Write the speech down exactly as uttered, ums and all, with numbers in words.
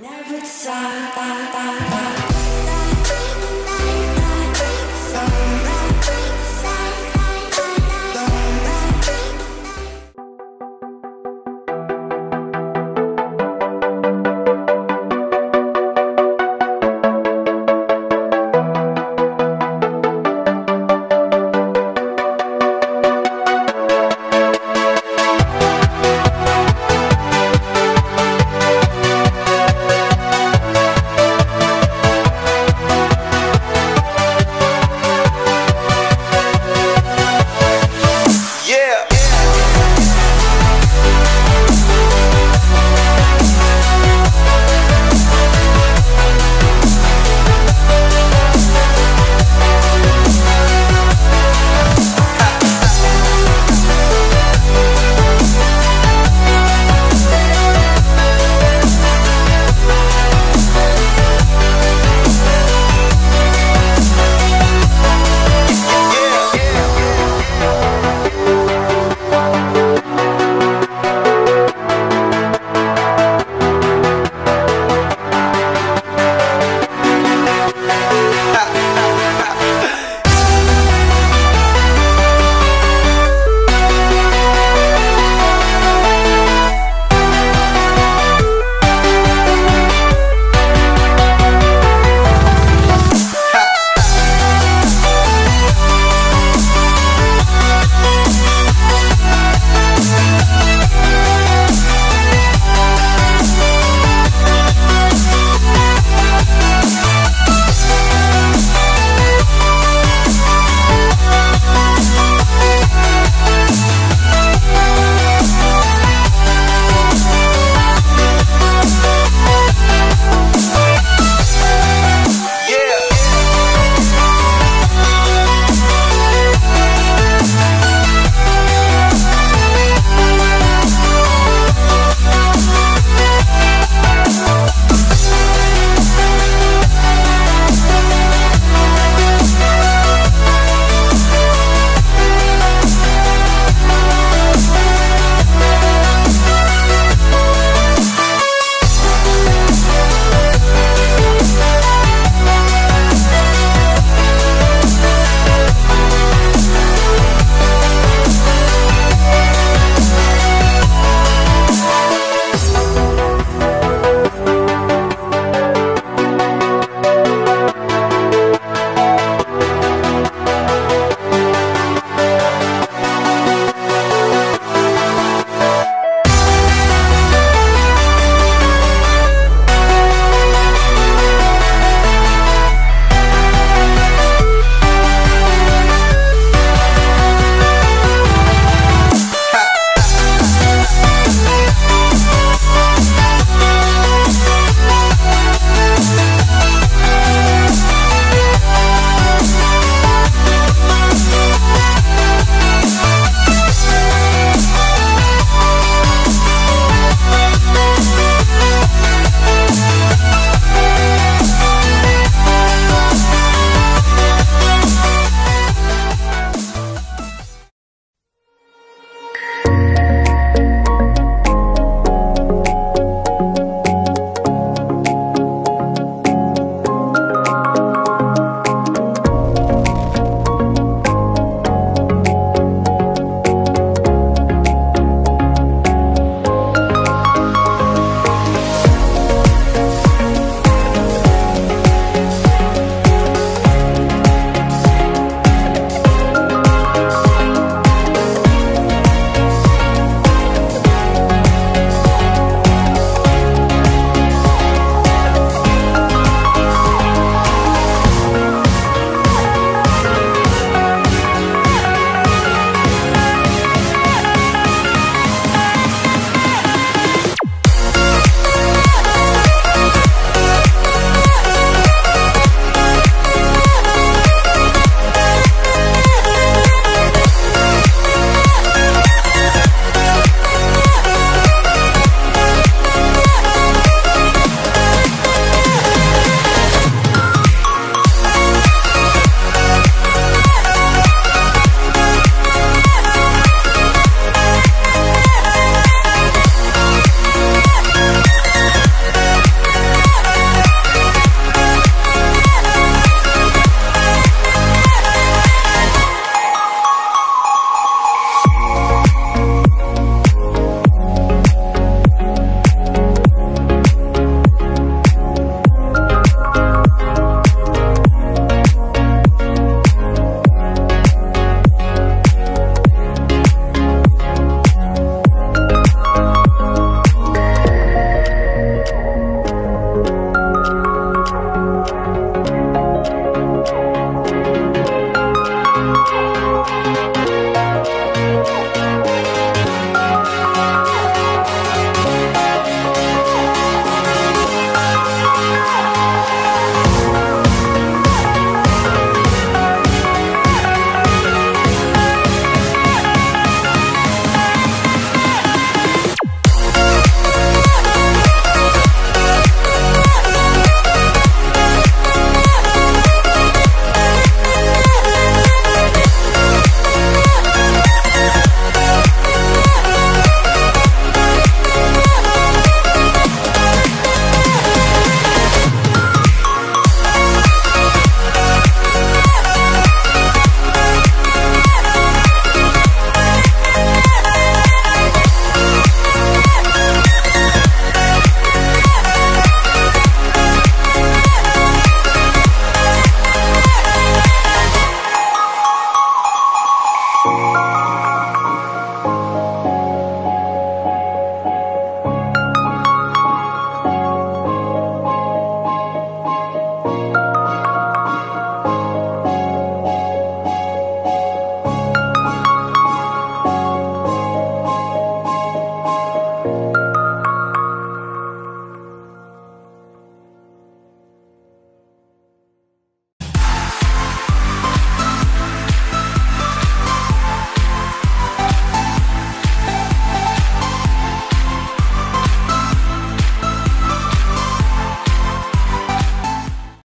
Never stop.